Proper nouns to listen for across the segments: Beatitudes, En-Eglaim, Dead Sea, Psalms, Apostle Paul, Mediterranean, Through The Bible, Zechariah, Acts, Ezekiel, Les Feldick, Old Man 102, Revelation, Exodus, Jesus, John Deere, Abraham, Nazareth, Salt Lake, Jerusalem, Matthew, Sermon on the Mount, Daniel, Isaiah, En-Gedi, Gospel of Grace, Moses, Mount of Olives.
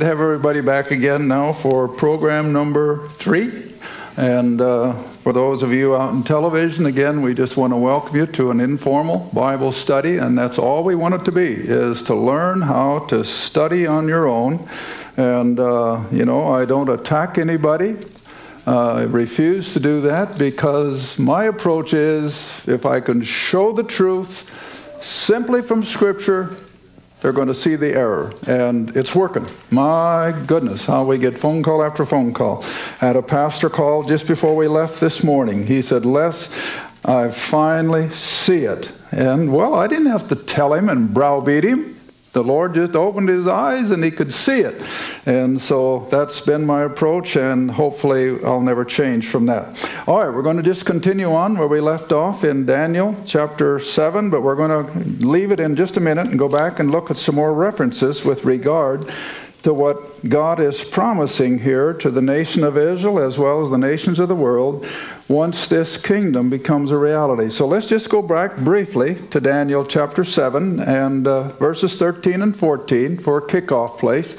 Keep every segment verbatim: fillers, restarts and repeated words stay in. To have everybody back again now for program number three. And uh, for those of you out in television, again, we just want to welcome you to an informal Bible study. And that's all we want it to be, is to learn how to study on your own. And, uh, you know, I don't attack anybody. Uh, I refuse to do that because my approach is, if I can show the truth simply from Scripture, they're going to see the error, and it's working. My goodness, how we get phone call after phone call. I had a pastor call just before we left this morning. He said, Les, I finally see it. And, well, I didn't have to tell him and browbeat him. The Lord just opened his eyes, and he could see it. And so that's been my approach, and hopefully I'll never change from that. All right, we're going to just continue on where we left off in Daniel chapter seven, but we're going to leave it in just a minute and go back and look at some more references with regard to what God is promising here to the nation of Israel as well as the nations of the world once this kingdom becomes a reality. So let's just go back briefly to Daniel chapter seven and uh, verses thirteen and fourteen for a kickoff place.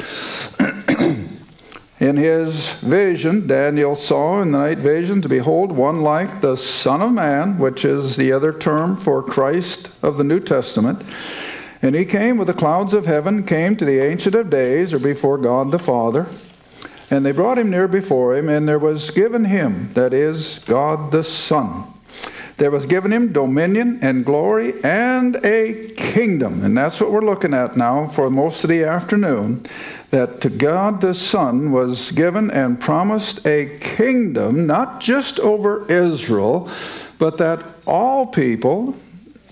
In his vision, Daniel saw in the night vision to behold one like the Son of Man, which is the other term for Christ of the New Testament. And he came with the clouds of heaven, came to the Ancient of Days, or before God the Father. And they brought him near before him, and there was given him, that is, God the Son. There was given him dominion and glory and a kingdom. And that's what we're looking at now for most of the afternoon, that to God the Son was given and promised a kingdom, not just over Israel, but that all people,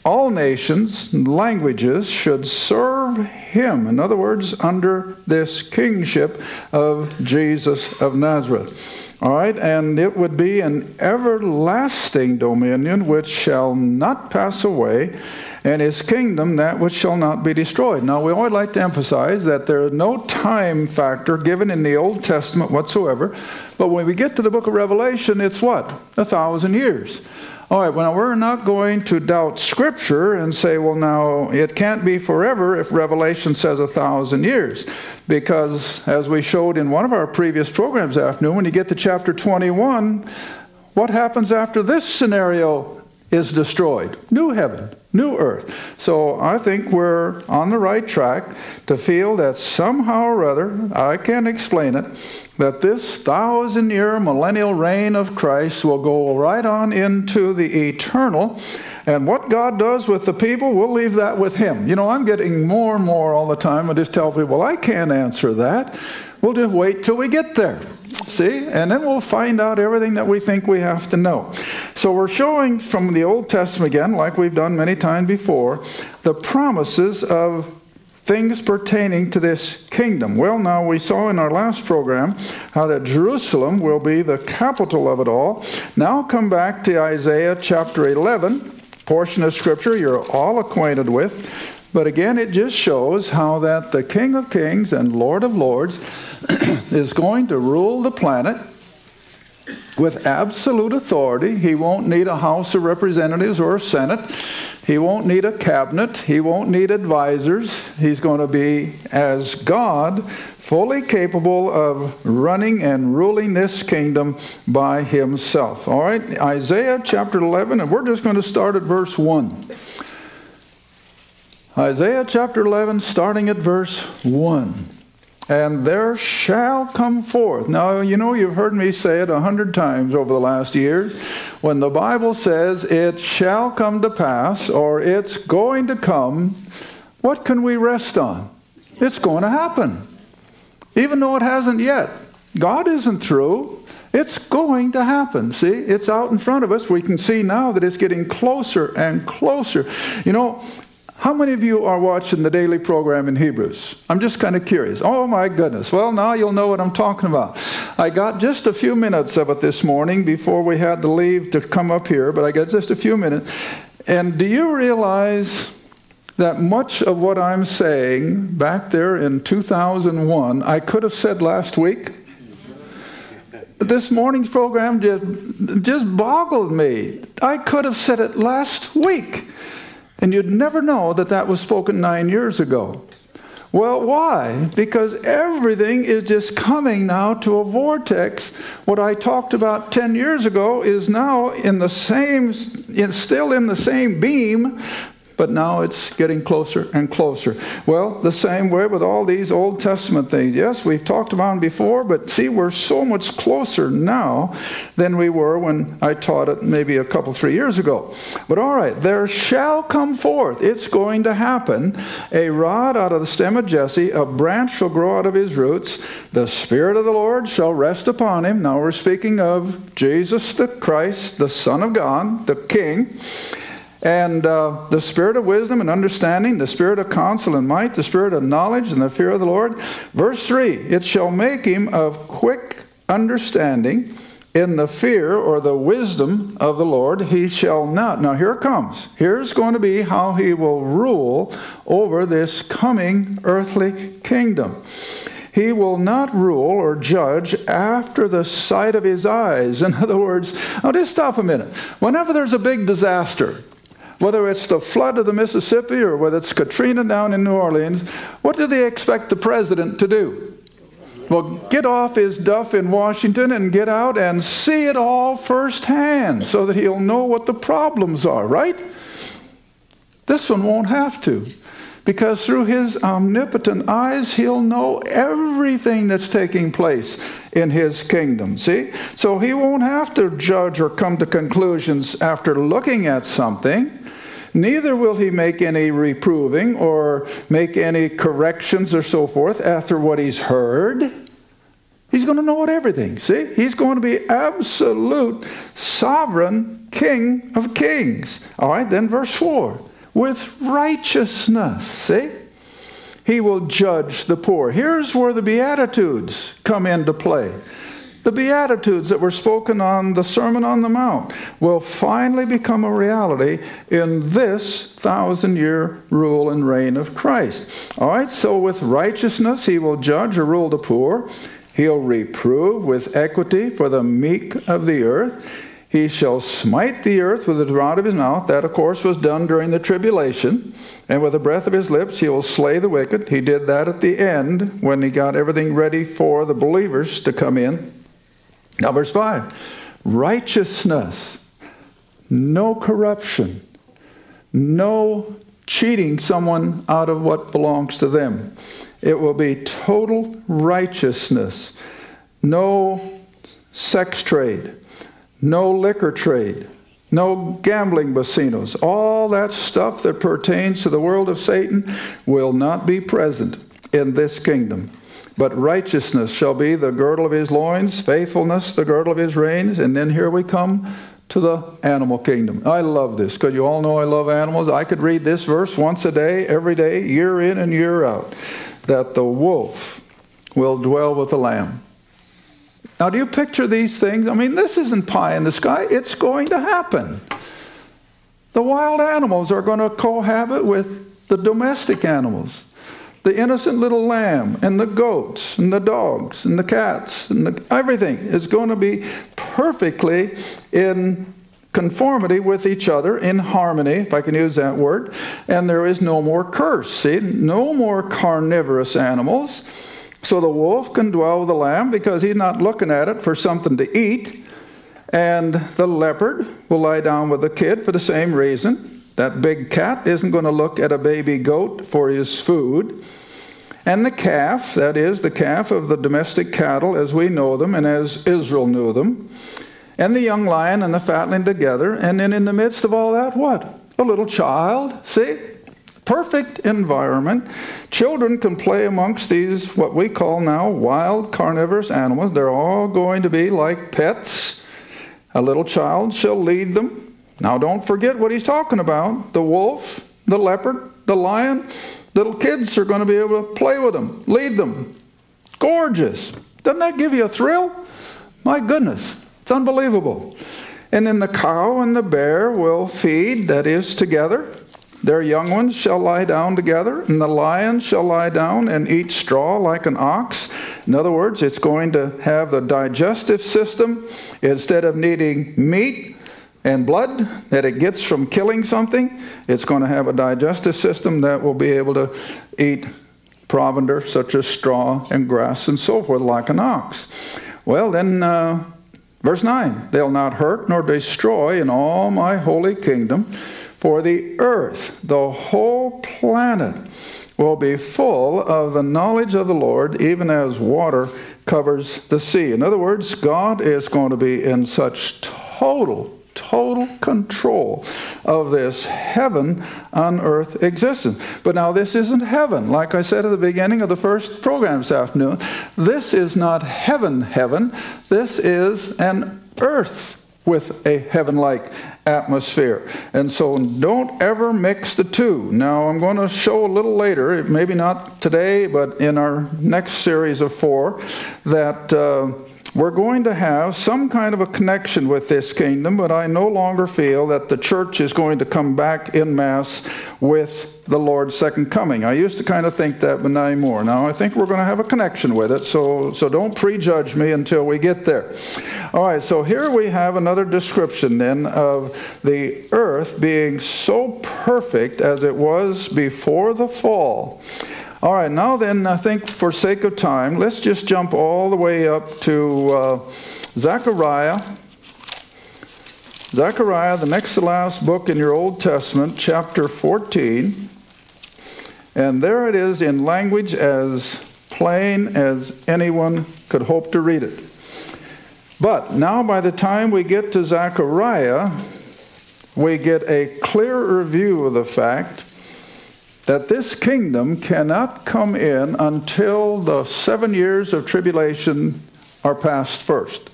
all nations, languages should serve him. In other words, under this kingship of Jesus of Nazareth. All right, and it would be an everlasting dominion which shall not pass away, and his kingdom that which shall not be destroyed. Now, we always like to emphasize that there is no time factor given in the Old Testament whatsoever, but when we get to the book of Revelation, it's what? A thousand years. All right, well, now we're not going to doubt Scripture and say, well, now, it can't be forever if Revelation says a thousand years. Because, as we showed in one of our previous programs this afternoon, when you get to chapter twenty-one, what happens after this scenario is destroyed? New heaven, new earth. So I think we're on the right track to feel that somehow or other, I can't explain it, that this thousand-year millennial reign of Christ will go right on into the eternal. And what God does with the people, we'll leave that with him. You know, I'm getting more and more all the time. I just tell people, well, I can't answer that. We'll just wait till we get there, see? And then we'll find out everything that we think we have to know. So we're showing from the Old Testament again, like we've done many times before, the promises of things pertaining to this kingdom. Well, now we saw in our last program how that Jerusalem will be the capital of it all. Now come back to Isaiah chapter eleven, portion of Scripture you're all acquainted with. But again, it just shows how that the King of Kings and Lord of Lords is going to rule the planet with absolute authority. He won't need a House of Representatives or a Senate. He won't need a cabinet. He won't need advisors. He's going to be, as God, fully capable of running and ruling this kingdom by himself. All right, Isaiah chapter eleven, and we're just going to start at verse one. Isaiah chapter eleven, starting at verse one. And there shall come forth. Now, you know, you've heard me say it a hundred times over the last years. When the Bible says it shall come to pass, or it's going to come, what can we rest on? It's going to happen. Even though it hasn't yet. God isn't through. It's going to happen, see? It's out in front of us. We can see now that it's getting closer and closer. You know, how many of you are watching the daily program in Hebrews? I'm just kind of curious. Oh, my goodness. Well, now you'll know what I'm talking about. I got just a few minutes of it this morning before we had to leave to come up here, but I got just a few minutes. And do you realize that much of what I'm saying back there in two thousand one, I could have said last week? This morning's program just, just boggled me. I could have said it last week. And you'd never know that that was spoken nine years ago. Well, why? Because everything is just coming now to a vortex. What I talked about ten years ago is now in the same, it's still in the same beam, but now it's getting closer and closer. Well, the same way with all these Old Testament things. Yes, we've talked about them before, but see, we're so much closer now than we were when I taught it maybe a couple, three years ago. But all right, there shall come forth, it's going to happen, a rod out of the stem of Jesse, a branch shall grow out of his roots, the Spirit of the Lord shall rest upon him. Now we're speaking of Jesus the Christ, the Son of God, the King. And uh, the Spirit of wisdom and understanding, the Spirit of counsel and might, the Spirit of knowledge and the fear of the Lord. Verse three, it shall make him of quick understanding in the fear or the wisdom of the Lord. He shall not. Now here it comes. Here's going to be how he will rule over this coming earthly kingdom. He will not rule or judge after the sight of his eyes. In other words, now just stop a minute. Whenever there's a big disaster, whether it's the flood of the Mississippi or whether it's Katrina down in New Orleans, what do they expect the president to do? Well, get off his duff in Washington and get out and see it all firsthand so that he'll know what the problems are, right? This one won't have to, because through his omnipotent eyes, he'll know everything that's taking place in his kingdom, see? So he won't have to judge or come to conclusions after looking at something. Neither will he make any reproving or make any corrections or so forth after what he's heard. He's going to know it everything, see? He's going to be absolute sovereign King of kings. All right, then verse four. With righteousness, see? He will judge the poor. Here's where the Beatitudes come into play. The Beatitudes that were spoken on the Sermon on the Mount will finally become a reality in this thousand-year rule and reign of Christ. All right, so with righteousness he will judge or rule the poor. He'll reprove with equity for the meek of the earth. He shall smite the earth with the rod of his mouth. That, of course, was done during the tribulation. And with the breath of his lips, he will slay the wicked. He did that at the end when he got everything ready for the believers to come in. Now, verse five, righteousness, no corruption, no cheating someone out of what belongs to them. It will be total righteousness, no sex trade, no liquor trade, no gambling casinos. All that stuff that pertains to the world of Satan will not be present in this kingdom. But righteousness shall be the girdle of his loins, faithfulness the girdle of his reins. And then here we come to the animal kingdom. I love this because you all know I love animals. I could read this verse once a day, every day, year in and year out, that the wolf will dwell with the lamb. Now, do you picture these things? I mean, this isn't pie in the sky. It's going to happen. The wild animals are going to cohabit with the domestic animals. The innocent little lamb and the goats and the dogs and the cats and the, everything is going to be perfectly in conformity with each other, in harmony, if I can use that word. And there is no more curse, see? No more carnivorous animals. So the wolf can dwell with the lamb because he's not looking at it for something to eat. And the leopard will lie down with the kid for the same reason. That big cat isn't going to look at a baby goat for his food. And the calf, that is the calf of the domestic cattle as we know them and as Israel knew them. And the young lion and the fatling together. And then in the midst of all that, what? A little child, see? Perfect environment. Children can play amongst these, what we call now, wild carnivorous animals. They're all going to be like pets. A little child shall lead them. Now don't forget what he's talking about. The wolf, the leopard, the lion. Little kids are going to be able to play with them, lead them. Gorgeous. Doesn't that give you a thrill? My goodness, it's unbelievable. And then the cow and the bear will feed, that is, together. Their young ones shall lie down together, and the lion shall lie down and eat straw like an ox. In other words, it's going to have the digestive system, instead of needing meat and blood that it gets from killing something, it's going to have a digestive system that will be able to eat provender, such as straw and grass and so forth, like an ox. Well, then, uh, verse nine, they'll not hurt nor destroy in all my holy kingdom, for the earth, the whole planet, will be full of the knowledge of the Lord, even as water covers the sea. In other words, God is going to be in such total, total control of this heaven on earth existence. But now this isn't heaven. Like I said at the beginning of the first program this afternoon, this is not heaven heaven. This is an earth with a heaven-like atmosphere. And so don't ever mix the two. Now I'm going to show a little later, maybe not today, but in our next series of four, that uh, we're going to have some kind of a connection with this kingdom, but I no longer feel that the church is going to come back in mass with the Lord's second coming. I used to kind of think that, but not anymore. Now I think we're going to have a connection with it, so, so don't prejudge me until we get there. All right, so here we have another description then of the earth being so perfect as it was before the fall. All right, now then, I think for sake of time, let's just jump all the way up to uh, Zechariah. Zechariah, the next to last book in your Old Testament, chapter fourteen. And there it is in language as plain as anyone could hope to read it. But now by the time we get to Zechariah, we get a clearer view of the fact that this kingdom cannot come in until the seven years of tribulation are passed first.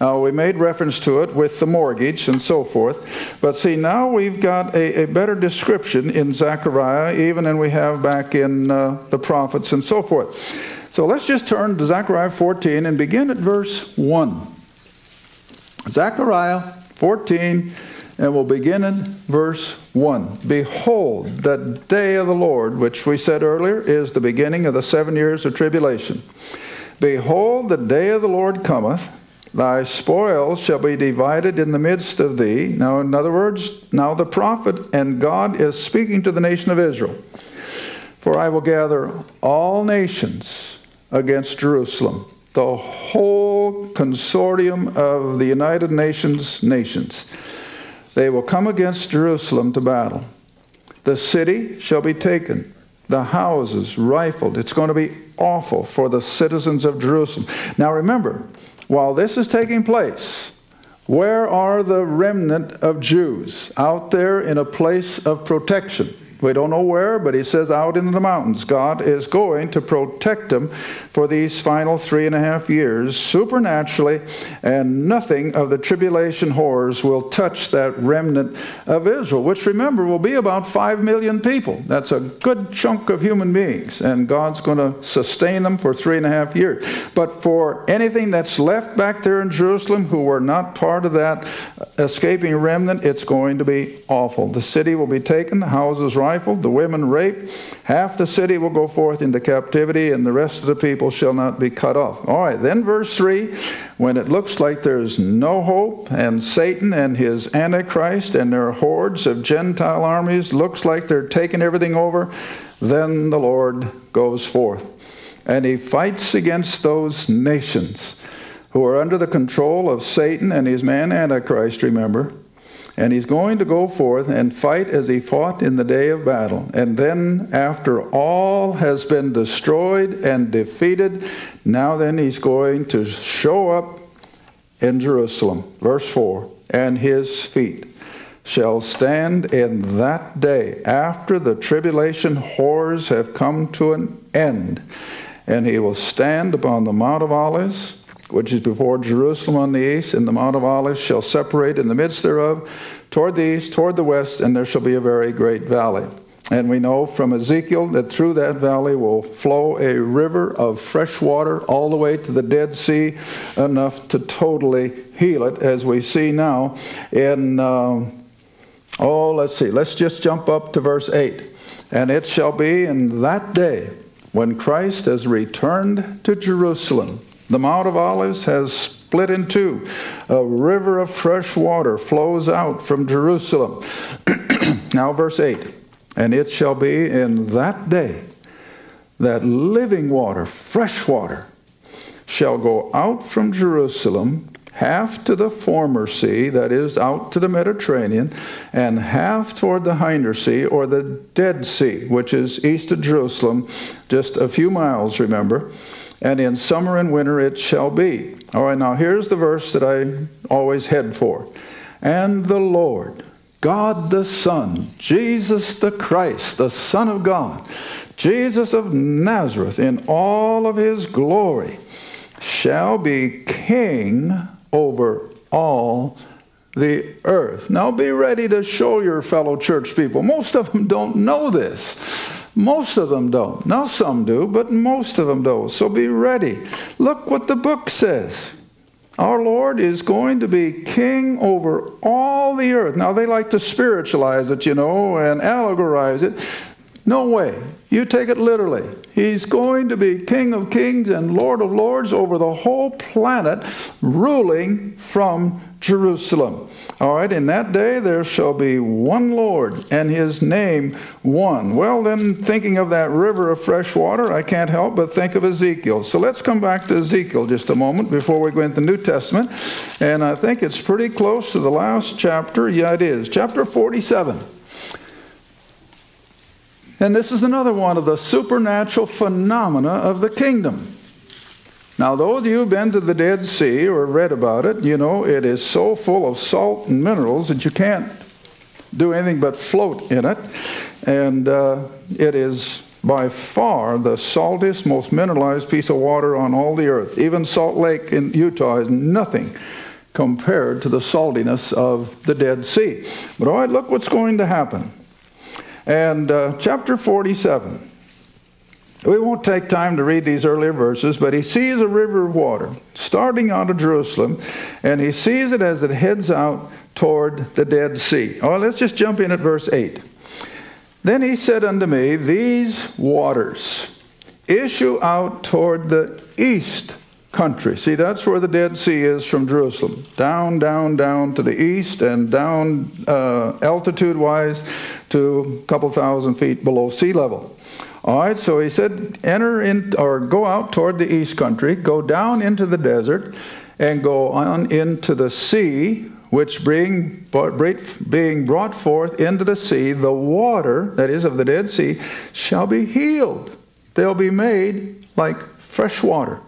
Now, we made reference to it with the mortgage and so forth. But see, now we've got a, a better description in Zechariah, even than we have back in uh, the prophets and so forth. So let's just turn to Zechariah fourteen and begin at verse one. Zechariah fourteen. And we'll begin in verse one. Behold, the day of the Lord, which we said earlier, is the beginning of the seven years of tribulation. Behold, the day of the Lord cometh. Thy spoils shall be divided in the midst of thee. Now, in other words, now the prophet and God is speaking to the nation of Israel. For I will gather all nations against Jerusalem, the whole consortium of the United Nations nations. They will come against Jerusalem to battle. The city shall be taken, the houses rifled. It's going to be awful for the citizens of Jerusalem. Now remember, while this is taking place, where are the remnant of Jews? Out there in a place of protection. We don't know where, but he says out in the mountains. God is going to protect them for these final three and a half years supernaturally, and nothing of the tribulation horrors will touch that remnant of Israel, which, remember, will be about five million people. That's a good chunk of human beings, and God's going to sustain them for three and a half years. But for anything that's left back there in Jerusalem who were not part of that escaping remnant, it's going to be awful. The city will be taken, the houses right, the women raped, half the city will go forth into captivity, and the rest of the people shall not be cut off. All right, then verse three, when it looks like there's no hope, and Satan and his Antichrist and their hordes of Gentile armies looks like they're taking everything over, then the Lord goes forth, and he fights against those nations who are under the control of Satan and his man Antichrist, remember. And he's going to go forth and fight as he fought in the day of battle. And then after all has been destroyed and defeated, now then he's going to show up in Jerusalem. Verse four, and his feet shall stand in that day after the tribulation horrors have come to an end. And he will stand upon the Mount of Olives, which is before Jerusalem on the east, and the Mount of Olives shall separate in the midst thereof, toward the east, toward the west, and there shall be a very great valley. And we know from Ezekiel that through that valley will flow a river of fresh water all the way to the Dead Sea, enough to totally heal it, as we see now in, um, oh, let's see, let's just jump up to verse eight. And it shall be in that day when Christ has returned to Jerusalem, the Mount of Olives has split in two. A river of fresh water flows out from Jerusalem. Now verse eight, and it shall be in that day that living water, fresh water, shall go out from Jerusalem, half to the former sea, that is, out to the Mediterranean, and half toward the hinder sea, or the Dead Sea, which is east of Jerusalem, just a few miles, remember. And in summer and winter it shall be. All right, now here's the verse that I always head for. And the Lord, God the Son, Jesus the Christ, the Son of God, Jesus of Nazareth, in all of his glory, shall be king over all the earth. Now be ready to show your fellow church people. Most of them don't know this. Most of them don't. Now some do, but most of them don't. So be ready. Look what the book says. Our Lord is going to be king over all the earth. Now they like to spiritualize it, you know, and allegorize it. No way. You take it literally. He's going to be King of Kings and Lord of Lords over the whole planet, ruling from Jerusalem. All right, in that day there shall be one Lord and his name one. Well, then thinking of that river of fresh water, I can't help but think of Ezekiel. So let's come back to Ezekiel just a moment before we go into the New Testament. And I think it's pretty close to the last chapter. Yeah, it is. Chapter forty-seven. And this is another one of the supernatural phenomena of the kingdom. Now, those of you who've been to the Dead Sea or read about it, you know it is so full of salt and minerals that you can't do anything but float in it. And uh, it is by far the saltiest, most mineralized piece of water on all the earth. Even Salt Lake in Utah is nothing compared to the saltiness of the Dead Sea. But all right, look what's going to happen. And uh, chapter forty-seven, we won't take time to read these earlier verses, but he sees a river of water starting out of Jerusalem, and he sees it as it heads out toward the Dead Sea. Oh, let's just jump in at verse eight. Then he said unto me, these waters issue out toward the east country. See, that's where the Dead Sea is from Jerusalem. Down, down, down to the east and down uh, altitude-wise to a couple thousand feet below sea level. All right, so he said, enter in, or go out toward the east country, go down into the desert, and go on into the sea, which being brought forth into the sea, the water, that is, of the Dead Sea, shall be healed. They'll be made like fresh water.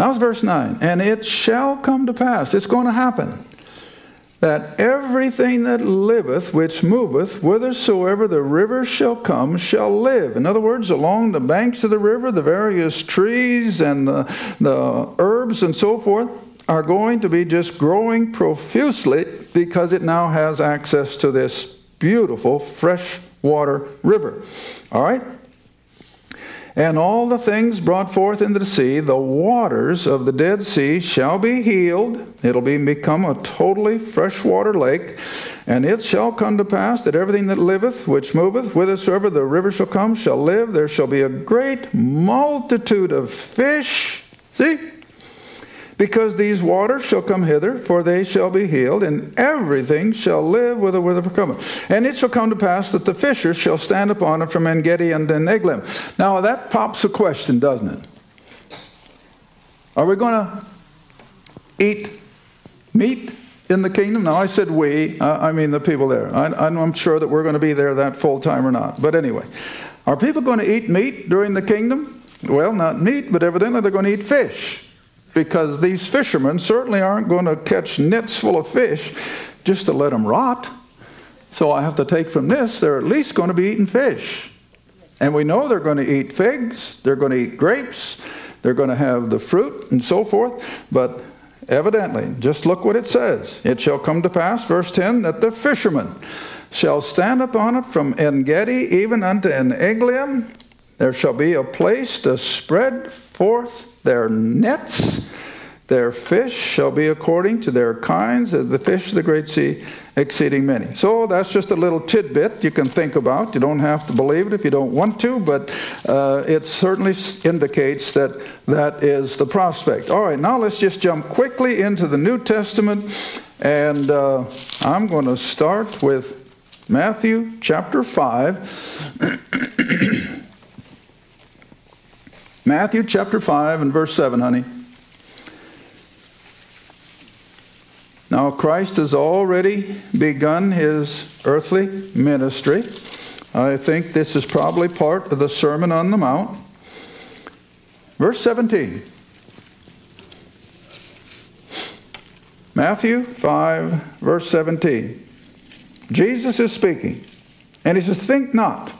Now it's verse nine. And it shall come to pass, it's going to happen, that everything that liveth, which moveth, whithersoever the river shall come, shall live. In other words, along the banks of the river, the various trees and the, the herbs and so forth are going to be just growing profusely because it now has access to this beautiful fresh water river. All right? And all the things brought forth into the sea, the waters of the Dead Sea shall be healed. It'll be become a totally freshwater lake. And it shall come to pass that everything that liveth, which moveth, whithersoever the river shall come, shall live. There shall be a great multitude of fish. See? Because these waters shall come hither, for they shall be healed, and everything shall live with a with a cometh. And it shall come to pass that the fishers shall stand upon it from En-Gedi and En-Eglaim. Now that pops a question, doesn't it? Are we going to eat meat in the kingdom? Now I said we, I mean the people there. I, I'm sure that we're going to be there that full time or not. But anyway, are people going to eat meat during the kingdom? Well, not meat, but evidently they're going to eat fish. Because these fishermen certainly aren't going to catch nets full of fish just to let them rot. So I have to take from this, they're at least going to be eating fish. And we know they're going to eat figs, they're going to eat grapes, they're going to have the fruit and so forth. But evidently, just look what it says. It shall come to pass, verse ten, that the fishermen shall stand upon it from En-Gedi even unto En-Eglaim. There shall be a place to spread forth their nets. Their fish shall be according to their kinds, of the fish of the great sea exceeding many. So that's just a little tidbit you can think about. You don't have to believe it if you don't want to, but uh, it certainly indicates that that is the prospect. All right, now let's just jump quickly into the New Testament, and uh, I'm going to start with Matthew chapter five. Matthew chapter five and verse seven, honey. Now Christ has already begun his earthly ministry. I think this is probably part of the Sermon on the Mount. Verse seventeen. Matthew five, verse seventeen. Jesus is speaking, and he says, "Think not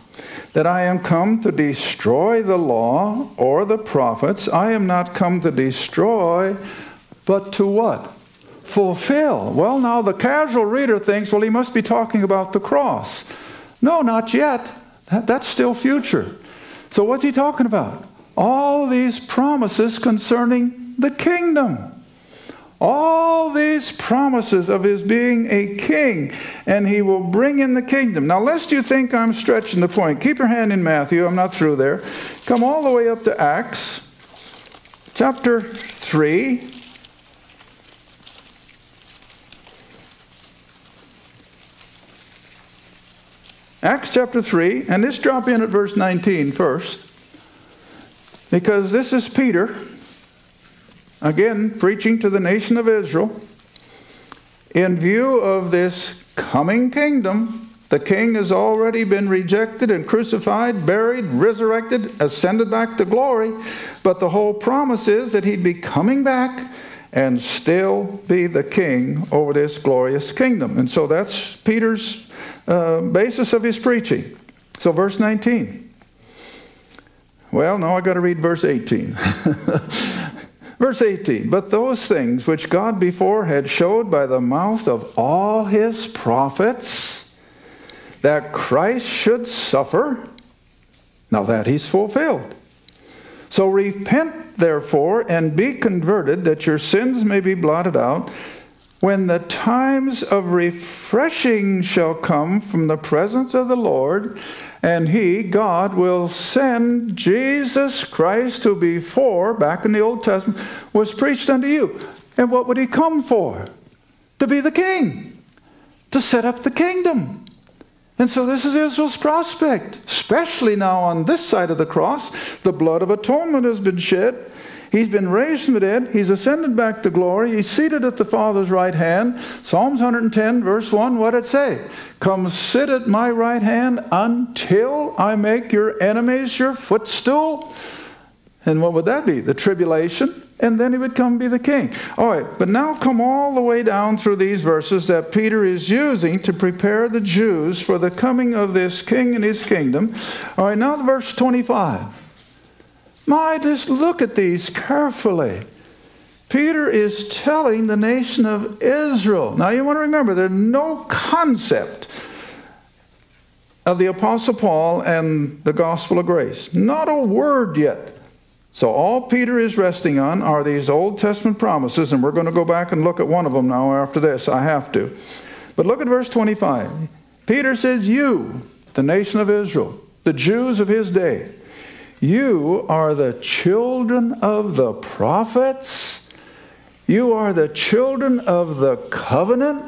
that I am come to destroy the law or the prophets. I am not come to destroy, but to what? Fulfill." Well, now the casual reader thinks, well, he must be talking about the cross. No, not yet. That, that's still future. So what's he talking about? All these promises concerning the kingdom. All these promises of his being a king, and he will bring in the kingdom. Now, lest you think I'm stretching the point, keep your hand in Matthew. I'm not through there. Come all the way up to Acts chapter three. Acts chapter three, and let's drop in at verse nineteen first. Because this is Peter, again, preaching to the nation of Israel. In view of this coming kingdom, the king has already been rejected and crucified, buried, resurrected, ascended back to glory. But the whole promise is that he'd be coming back and still be the king over this glorious kingdom. And so that's Peter's uh, basis of his preaching. So verse nineteen. Well, now I've got to read verse eighteen. Verse eighteen, "But those things which God before had showed by the mouth of all his prophets, that Christ should suffer, now that he's fulfilled. So repent, therefore, and be converted, that your sins may be blotted out, when the times of refreshing shall come from the presence of the Lord, and he, God, will send Jesus Christ, who before, back in the Old Testament, was preached unto you." And what would he come for? To be the king, to set up the kingdom. And so this is Israel's prospect, especially now on this side of the cross. The blood of atonement has been shed. He's been raised from the dead. He's ascended back to glory. He's seated at the Father's right hand. Psalms one hundred ten, verse one, what did it say? "Come sit at my right hand until I make your enemies your footstool." And what would that be? The tribulation. And then he would come be the king. All right, but now come all the way down through these verses that Peter is using to prepare the Jews for the coming of this king and his kingdom. All right, now verse twenty-five. My, just look at these carefully. Peter is telling the nation of Israel. Now, you want to remember, there's no concept of the Apostle Paul and the Gospel of Grace. Not a word yet. So all Peter is resting on are these Old Testament promises, and we're going to go back and look at one of them now after this. I have to. But look at verse twenty-five. Peter says, "You, the nation of Israel, the Jews of his day, you are the children of the prophets. You are the children of the covenant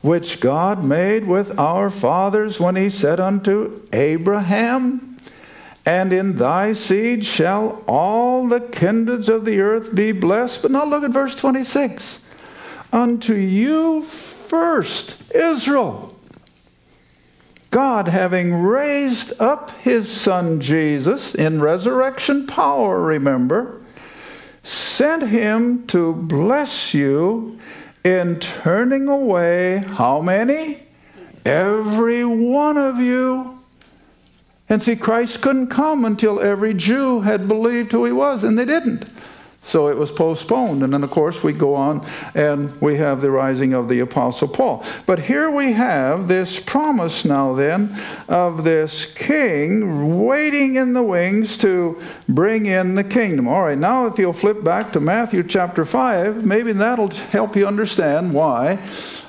which God made with our fathers when he said unto Abraham, and in thy seed shall all the kindreds of the earth be blessed." But now look at verse twenty-six. "Unto you first, Israel, God, having raised up his son Jesus in resurrection power, remember, sent him to bless you in turning away," how many? "Every one of you." And see, Christ couldn't come until every Jew had believed who he was, and they didn't. So it was postponed. And then, of course, we go on and we have the rising of the Apostle Paul. But here we have this promise now then of this king waiting in the wings to bring in the kingdom. All right, now if you'll flip back to Matthew chapter five, maybe that'll help you understand why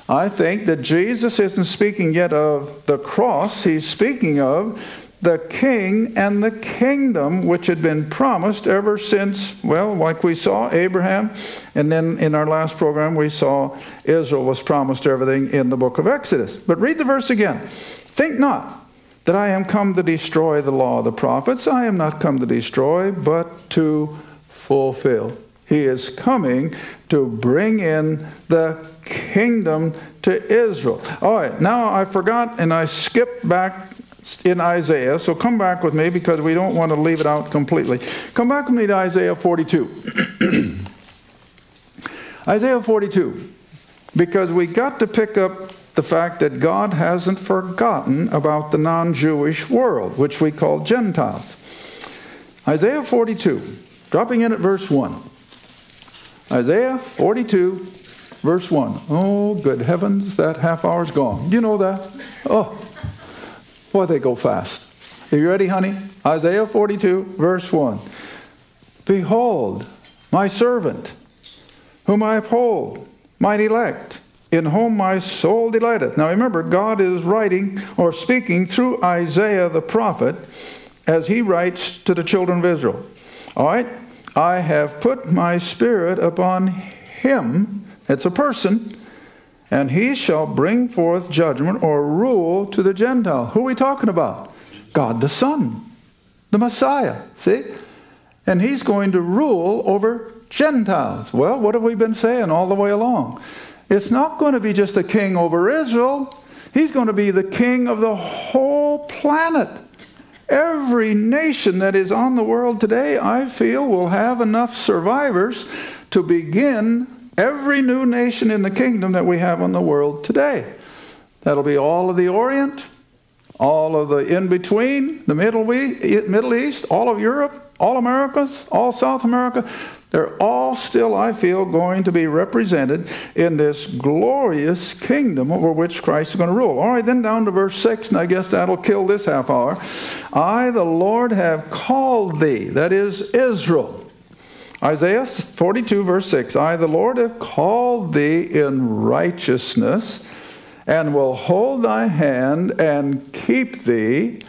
I think that Jesus isn't speaking yet of the cross. He's speaking of the king and the kingdom which had been promised ever since, well, like we saw Abraham, and then in our last program we saw Israel was promised everything in the book of Exodus. But read the verse again. "Think not that I am come to destroy the law of the prophets. I am not come to destroy, but to fulfill. He is coming to bring in the kingdom to Israel. All right, now I forgot and I skipped back in Isaiah, so come back with me because we don't want to leave it out completely. Come back with me to Isaiah forty-two. Isaiah forty-two, because we got to pick up the fact that God hasn't forgotten about the non-Jewish world, which we call Gentiles. Isaiah forty-two, dropping in at verse one. Isaiah forty-two, verse one. Oh, good heavens, that half hour's gone. You know that? Oh, boy, they go fast. Are you ready, honey? Isaiah forty-two, verse one. Behold, my servant, whom I uphold, mine elect, in whom my soul delighteth. Now remember, God is writing or speaking through Isaiah the prophet as he writes to the children of Israel. All right? I have put my spirit upon him. It's a person. And he shall bring forth judgment or rule to the Gentile. Who are we talking about? God the Son, the Messiah. See? And he's going to rule over Gentiles. Well, what have we been saying all the way along? It's not going to be just a king over Israel. He's going to be the king of the whole planet. Every nation that is on the world today, I feel, will have enough survivors to begin every new nation in the kingdom that we have on the world today. That'll be all of the Orient, all of the in-between, the Middle East, all of Europe, all Americas, all South America. They're all still, I feel, going to be represented in this glorious kingdom over which Christ is going to rule. All right, then down to verse six, and I guess that'll kill this half hour. I, the Lord, have called thee, that is Israel. Isaiah forty-two, verse six. I, the Lord, have called thee in righteousness, and will hold thy hand, and keep thee,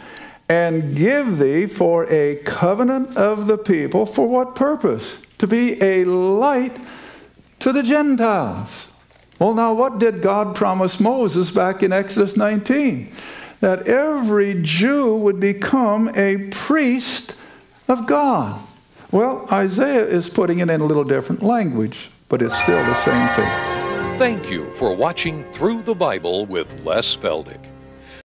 and give thee for a covenant of the people. For what purpose? To be a light to the Gentiles. Well, now what did God promise Moses back in Exodus nineteen? That every Jew would become a priest of God. Well, Isaiah is putting it in a little different language, but it's still the same thing. Thank you for watching Through the Bible with Les Feldick.